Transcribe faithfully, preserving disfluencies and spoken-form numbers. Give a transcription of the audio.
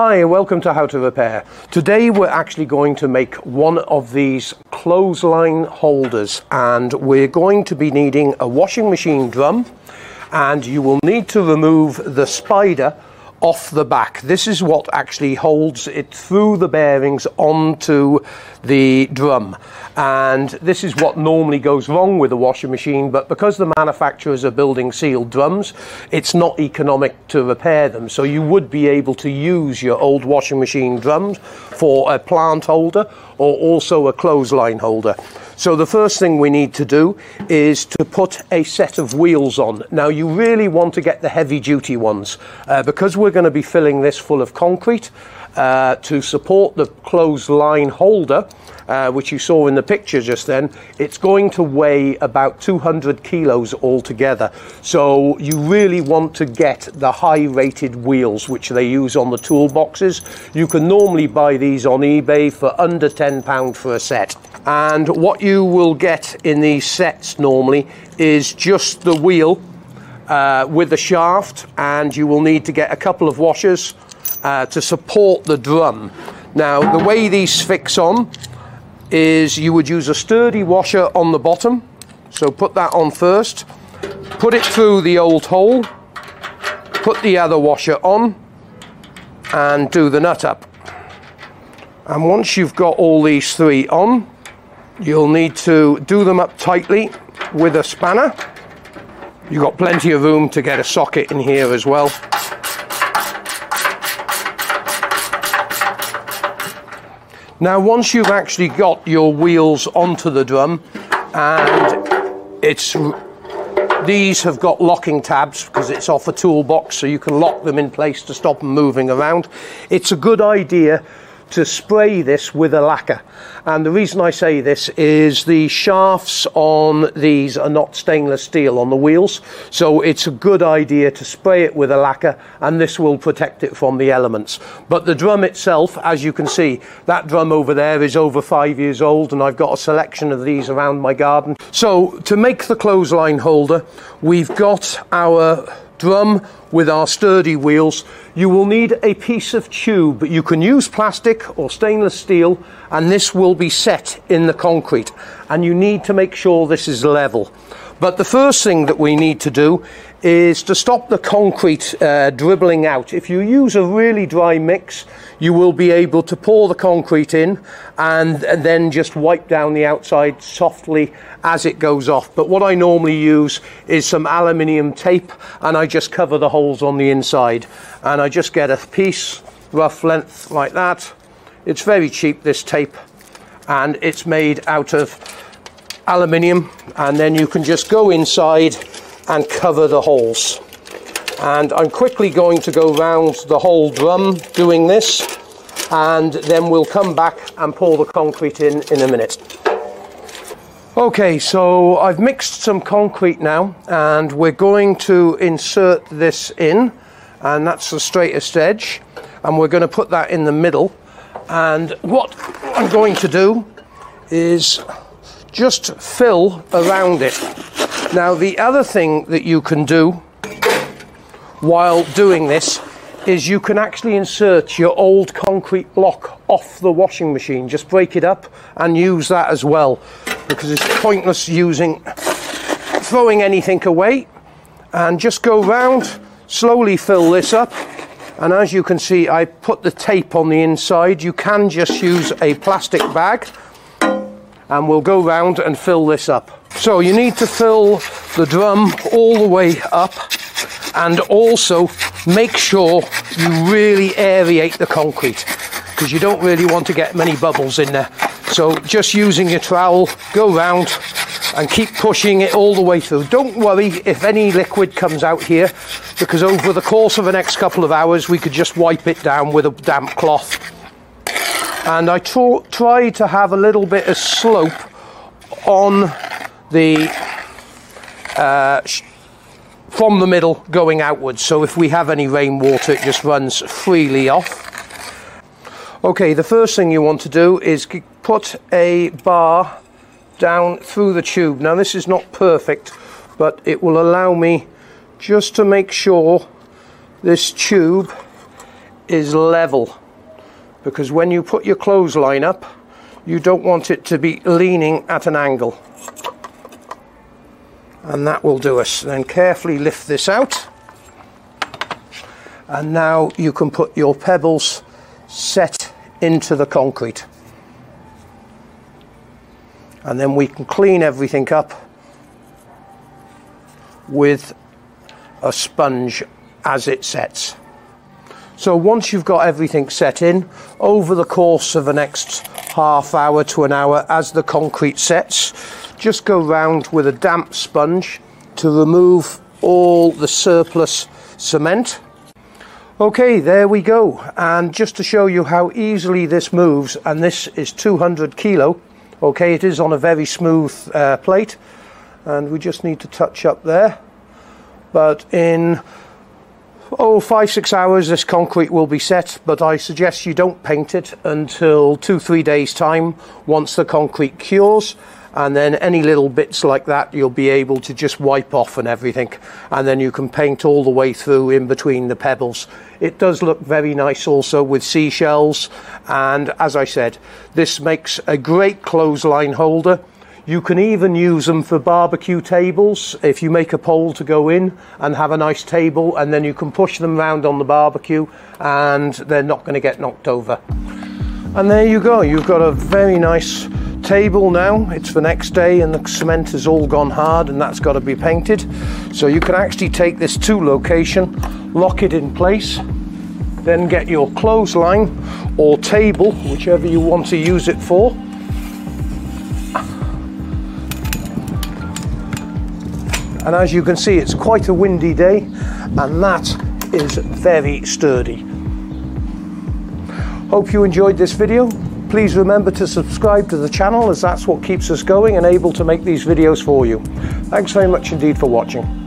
Hi and welcome to How to Repair. Today we're actually going to make one of these clothesline holders, and we're going to be needing a washing machine drum, and you will need to remove the spider off the back. This is what actually holds it through the bearings onto the drum, and this is what normally goes wrong with a washing machine, but because the manufacturers are building sealed drums, it's not economic to repair them. So you would be able to use your old washing machine drums for a plant holder or also a clothesline holder. So the first thing we need to do is to put a set of wheels on. Now you really want to get the heavy duty ones uh, because we're going to be filling this full of concrete uh, to support the clothesline holder, uh, which you saw in the picture just then. It's going to weigh about two hundred kilos altogether. So you really want to get the high rated wheels which they use on the toolboxes. You can normally buy these on eBay for under ten pounds for a set. And what you will get in these sets normally is just the wheel uh, with the shaft, and you will need to get a couple of washers uh, to support the drum. Now the way these fix on is you would use a sturdy washer on the bottom, so put that on first, put it through the old hole, put the other washer on and do the nut up. And once you've got all these three on, you'll need to do them up tightly with a spanner. You've got plenty of room to get a socket in here as well. Now once you've actually got your wheels onto the drum, and it's these have got locking tabs because it's off a toolbox, so you can lock them in place to stop them moving around. It's a good idea to spray this with a lacquer, and the reason I say this is the shafts on these are not stainless steel on the wheels, so it's a good idea to spray it with a lacquer, and this will protect it from the elements. But the drum itself, as you can see, that drum over there is over five years old, and I've got a selection of these around my garden. So to make the clothesline holder, we've got our drum with our sturdy wheels. You will need a piece of tube. You can use plastic or stainless steel, and this will be set in the concrete, and you need to make sure this is level. But the first thing that we need to do is to stop the concrete uh, dribbling out. If you use a really dry mix, you will be able to pour the concrete in and, and then just wipe down the outside softly as it goes off. But what I normally use is some aluminium tape, and I just cover the holes on the inside, and I just get a piece rough length like that. It's very cheap, this tape, and it's made out of aluminium, and then you can just go inside and cover the holes. And I'm quickly going to go round the whole drum doing this, and then we'll come back and pour the concrete in in a minute. Okay, so I've mixed some concrete now, and we're going to insert this in, and that's the straightest edge, and we're going to put that in the middle. And what I'm going to do is just fill around it. Now the other thing that you can do while doing this is you can actually insert your old concrete block off the washing machine. Just break it up and use that as well, because it's pointless using throwing anything away. And just go round, slowly fill this up, and as you can see I put the tape on the inside. You can just use a plastic bag, and we'll go round and fill this up. So you need to fill the drum all the way up, and also make sure you really aerate the concrete because you don't really want to get many bubbles in there. So just using your trowel, go round and keep pushing it all the way through. Don't worry if any liquid comes out here, because over the course of the next couple of hours we could just wipe it down with a damp cloth. And I try to have a little bit of slope on the uh, from the middle going outwards, so if we have any rainwater it just runs freely off. Okay, the first thing you want to do is put a bar down through the tube. Now this is not perfect, but it will allow me just to make sure this tube is level, because when you put your clothesline up, you don't want it to be leaning at an angle. And that will do us. Then carefully lift this out, and now you can put your pebbles set into the concrete, and then we can clean everything up with a sponge as it sets. So once you've got everything set in, over the course of the next half hour to an hour, as the concrete sets, just go round with a damp sponge to remove all the surplus cement. Okay, there we go. And just to show you how easily this moves, and this is two hundred kilo. Okay, it is on a very smooth uh, plate, and we just need to touch up there. But in oh five six hours this concrete will be set, but I suggest you don't paint it until two three days time, once the concrete cures, and then any little bits like that you'll be able to just wipe off and everything, and then you can paint all the way through in between the pebbles. It does look very nice also with seashells, and as I said, this makes a great clothesline holder. You can even use them for barbecue tables. If you make a pole to go in and have a nice table, and then you can push them round on the barbecue and they're not going to get knocked over. And there you go, you've got a very nice table now. It's the next day and the cement has all gone hard, and that's got to be painted. So you can actually take this to location, lock it in place, then get your clothesline or table, whichever you want to use it for, and as you can see, it's quite a windy day, and that is very sturdy. Hope you enjoyed this video. Please remember to subscribe to the channel, as that's what keeps us going and able to make these videos for you. Thanks very much indeed for watching.